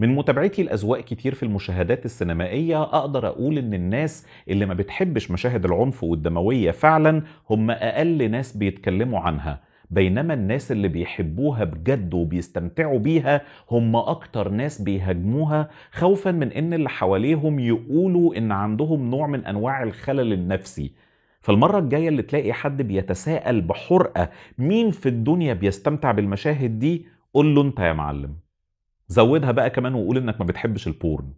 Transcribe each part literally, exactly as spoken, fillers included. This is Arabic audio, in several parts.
من متابعتي لأذواق كتير في المشاهدات السينمائية أقدر أقول إن الناس اللي ما بتحبش مشاهد العنف والدموية فعلا هم أقل ناس بيتكلموا عنها، بينما الناس اللي بيحبوها بجد وبيستمتعوا بيها هم أكتر ناس بيهاجموها خوفا من إن اللي حواليهم يقولوا إن عندهم نوع من أنواع الخلل النفسي. فالمرة الجاية اللي تلاقي حد بيتساءل بحرقة مين في الدنيا بيستمتع بالمشاهد دي، قول له أنت يا معلم. زودها بقى كمان وقول إنك ما بتحبش البورن.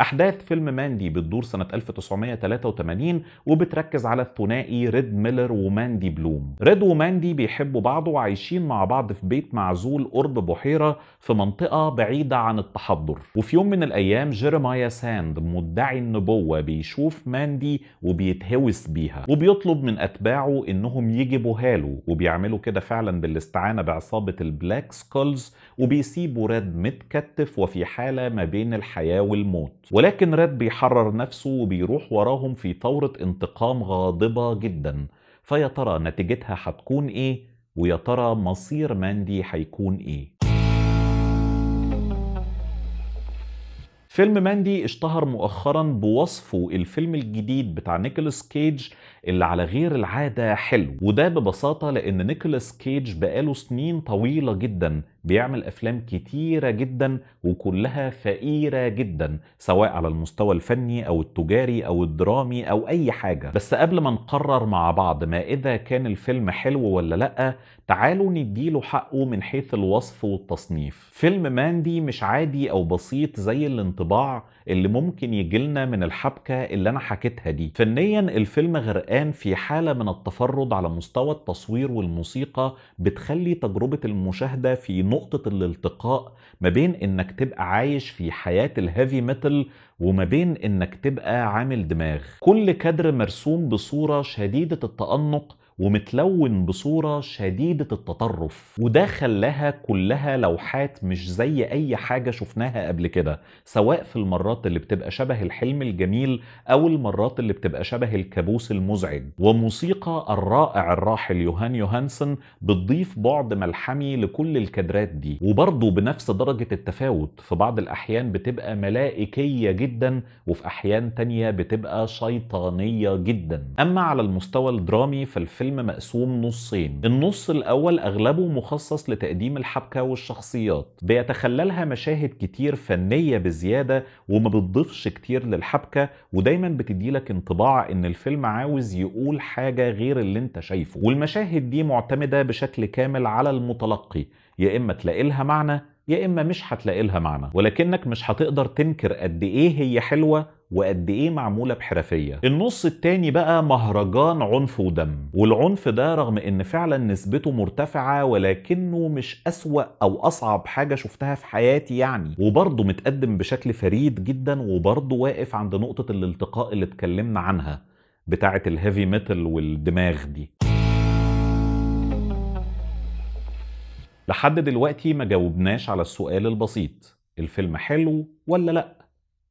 أحداث فيلم ماندي بتدور سنة ألف وتسعمية تلاتة وتمانين وبتركز على الثنائي ريد ميلر وماندي بلوم. ريد وماندي بيحبوا بعض وعايشين مع بعض في بيت معزول قرب بحيرة في منطقة بعيدة عن التحضر. وفي يوم من الأيام جيرمايا ساند مدعي النبوة بيشوف ماندي وبيتهوس بيها وبيطلب من أتباعه إنهم يجيبوها له، وبيعملوا كده فعلا بالاستعانة بعصابة البلاك سكولز، وبيسيبوا ريد متكتف وفي حالة ما بين الحياة والموت. ولكن ريد بيحرر نفسه وبيروح وراهم في ثورة انتقام غاضبة جدا. فيا ترى نتيجتها هتكون ايه؟ ويا ترى مصير ماندي هيكون ايه؟ فيلم ماندي اشتهر مؤخرا بوصفه الفيلم الجديد بتاع نيكولاس كيج اللي على غير العادة حلو، وده ببساطة لأن نيكولاس كيج بقاله سنين طويلة جدا بيعمل أفلام كتيرة جدا وكلها فقيرة جدا، سواء على المستوى الفني أو التجاري أو الدرامي أو أي حاجة. بس قبل ما نقرر مع بعض ما إذا كان الفيلم حلو ولا لأ، تعالوا نديله حقه من حيث الوصف والتصنيف. فيلم ماندي مش عادي أو بسيط زي الانطباع اللي ممكن يجيلنا من الحبكة اللي أنا حكيتها دي. فنيا الفيلم غرقان في حالة من التفرد على مستوى التصوير والموسيقى بتخلي تجربة المشاهدة في نقطة الالتقاء ما بين إنك تبقى عايش في حياة الهيفي ميتال وما بين إنك تبقى عامل دماغ. كل كادر مرسوم بصورة شديدة التأنق ومتلون بصورة شديدة التطرف، وده خلاها كلها لوحات مش زي أي حاجة شفناها قبل كده، سواء في المرات اللي بتبقى شبه الحلم الجميل أو المرات اللي بتبقى شبه الكابوس المزعج. وموسيقى الرائع الراحل يوهان يوهانسون بتضيف بعد ملحمي لكل الكادرات دي، وبرضه بنفس درجة التفاوت في بعض الأحيان بتبقى ملائكية جدا وفي أحيان تانية بتبقى شيطانية جدا. أما على المستوى الدرامي فالفيلم الفيلم مقسوم نصين، النص الأول أغلبه مخصص لتقديم الحبكة والشخصيات، بيتخللها مشاهد كتير فنية بزيادة وما بتضيفش كتير للحبكة، ودايما بتديلك انطباع إن الفيلم عاوز يقول حاجة غير اللي أنت شايفه، والمشاهد دي معتمدة بشكل كامل على المتلقي، يا إما تلاقي لها معنى يا إما مش هتلاقي لها معنى، ولكنك مش هتقدر تنكر قد إيه هي حلوة وقد ايه معمولة بحرفية. النص التاني بقى مهرجان عنف ودم، والعنف ده رغم ان فعلا نسبته مرتفعة ولكنه مش أسوأ او اصعب حاجة شفتها في حياتي يعني، وبرضه متقدم بشكل فريد جدا، وبرضه واقف عند نقطة الالتقاء اللي اتكلمنا عنها بتاعة الهيفي ميتال والدماغ دي. لحد دلوقتي ما جاوبناش على السؤال البسيط، الفيلم حلو ولا لأ؟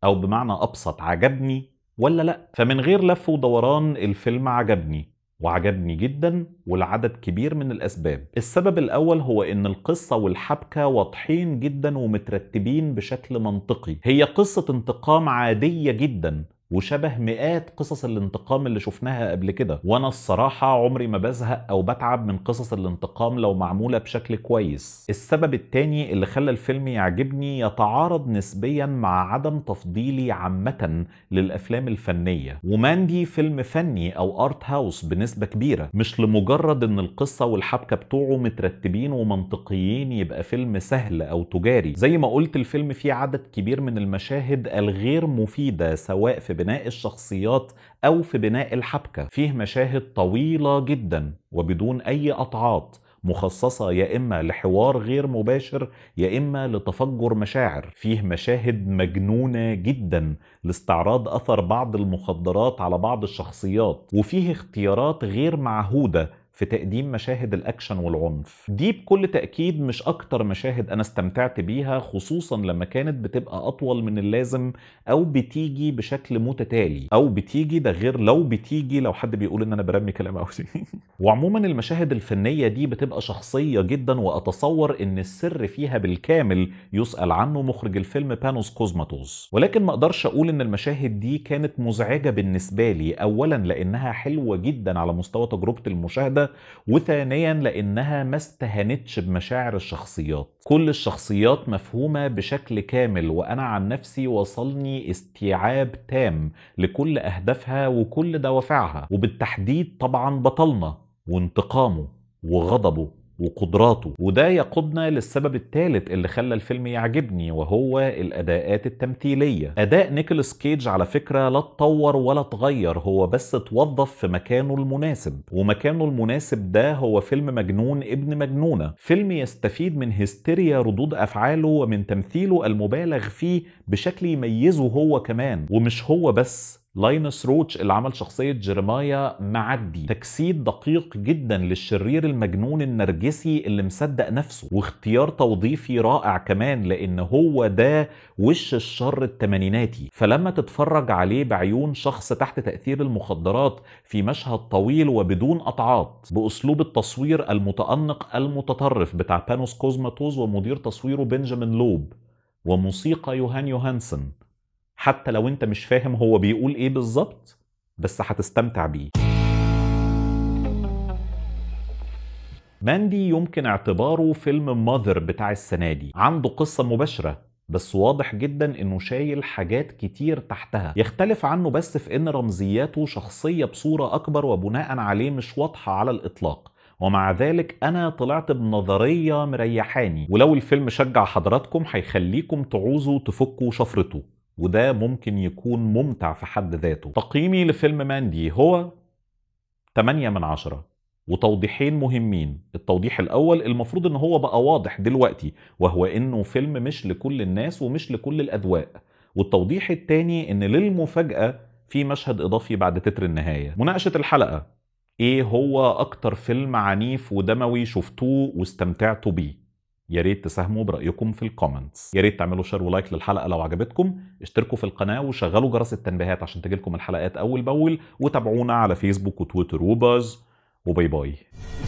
أو بمعنى أبسط، عجبني ولا لأ؟ فمن غير لف ودوران الفيلم عجبني، وعجبني جدا ولعدد كبير من الأسباب. السبب الأول هو إن القصة والحبكة واضحين جدا ومترتبين بشكل منطقي. هي قصة انتقام عادية جدا وشبه مئات قصص الانتقام اللي شفناها قبل كده، وانا الصراحة عمري ما بزهق او بتعب من قصص الانتقام لو معمولة بشكل كويس. السبب التاني اللي خلى الفيلم يعجبني يتعارض نسبيا مع عدم تفضيلي عامة للافلام الفنية، وماندي فيلم فني او ارت هاوس بنسبة كبيرة، مش لمجرد ان القصة والحبكة بتوعه مترتبين ومنطقيين يبقى فيلم سهل او تجاري. زي ما قلت الفيلم فيه عدد كبير من المشاهد الغير مفيدة سواء في بناء الشخصيات أو في بناء الحبكة، فيه مشاهد طويلة جدا وبدون أي قطعات مخصصة يا إما لحوار غير مباشر يا إما لتفجر مشاعر، فيه مشاهد مجنونة جدا لاستعراض أثر بعض المخدرات على بعض الشخصيات، وفيه اختيارات غير معهودة في تقديم مشاهد الأكشن والعنف. دي بكل تأكيد مش أكتر مشاهد أنا استمتعت بيها، خصوصا لما كانت بتبقى أطول من اللازم أو بتيجي بشكل متتالي أو بتيجي، ده غير لو بتيجي لو حد بيقول إن أنا برمي كلام أو شيء. وعموما المشاهد الفنية دي بتبقى شخصية جدا، وأتصور إن السر فيها بالكامل يسأل عنه مخرج الفيلم بانوس كوزماتوس. ولكن ما أقدرش أقول إن المشاهد دي كانت مزعجة بالنسبة لي، أولا لأنها حلوة جدا على مستوى تجربة المشاهدة، وثانيا لانها ما استهانتش بمشاعر الشخصيات. كل الشخصيات مفهومة بشكل كامل، وانا عن نفسي وصلني استيعاب تام لكل اهدافها وكل دوافعها، وبالتحديد طبعا بطلنا وانتقامه وغضبه وقدراته. وده يقودنا للسبب الثالث اللي خلى الفيلم يعجبني، وهو الأداءات التمثيلية. أداء نيكولاس كيج على فكرة لا اتطور ولا اتغير، هو بس اتوظف في مكانه المناسب، ومكانه المناسب ده هو فيلم مجنون ابن مجنونة، فيلم يستفيد من هستيريا ردود أفعاله ومن تمثيله المبالغ فيه بشكل يميزه هو كمان. ومش هو بس، لاينس روتش اللي عمل شخصية جيرمايا معدي تجسيد دقيق جدا للشرير المجنون النرجسي اللي مصدق نفسه، واختيار توظيفي رائع كمان، لان هو ده وش الشر التمانيناتي. فلما تتفرج عليه بعيون شخص تحت تأثير المخدرات في مشهد طويل وبدون قطعات، بأسلوب التصوير المتأنق المتطرف بتاع بانوس كوزماتوس ومدير تصويره بنجامين لوب، وموسيقى يوهان يوهانسون، حتى لو انت مش فاهم هو بيقول ايه بالظبط بس هتستمتع بيه. ماندي يمكن اعتباره فيلم ماذر بتاع السنة دي، عنده قصة مباشرة بس واضح جدا انه شايل حاجات كتير تحتها. يختلف عنه بس في ان رمزياته شخصية بصورة اكبر وبناء عليه مش واضحة على الاطلاق، ومع ذلك أنا طلعت بنظرية مريحاني، ولو الفيلم شجع حضراتكم هيخليكم تعوزوا تفكوا شفرته، وده ممكن يكون ممتع في حد ذاته. تقييمي لفيلم ماندي هو تمانية من عشرة، وتوضيحين مهمين. التوضيح الأول، المفروض إن هو بقى واضح دلوقتي، وهو إنه فيلم مش لكل الناس ومش لكل الأذواق. والتوضيح التاني إن للمفاجأة في مشهد إضافي بعد تتر النهاية. مناقشة الحلقة، إيه هو أكتر فيلم عنيف ودموي شفتوه واستمتعتوا بيه؟ يا ريت تساهموا برأيكم في الكومنتس، يا ريت تعملوا شير ولايك للحلقة لو عجبتكم، اشتركوا في القناة وشغلوا جرس التنبيهات عشان تجيلكم الحلقات أول بأول، وتابعونا على فيسبوك وتويتر وباز، وباي باي.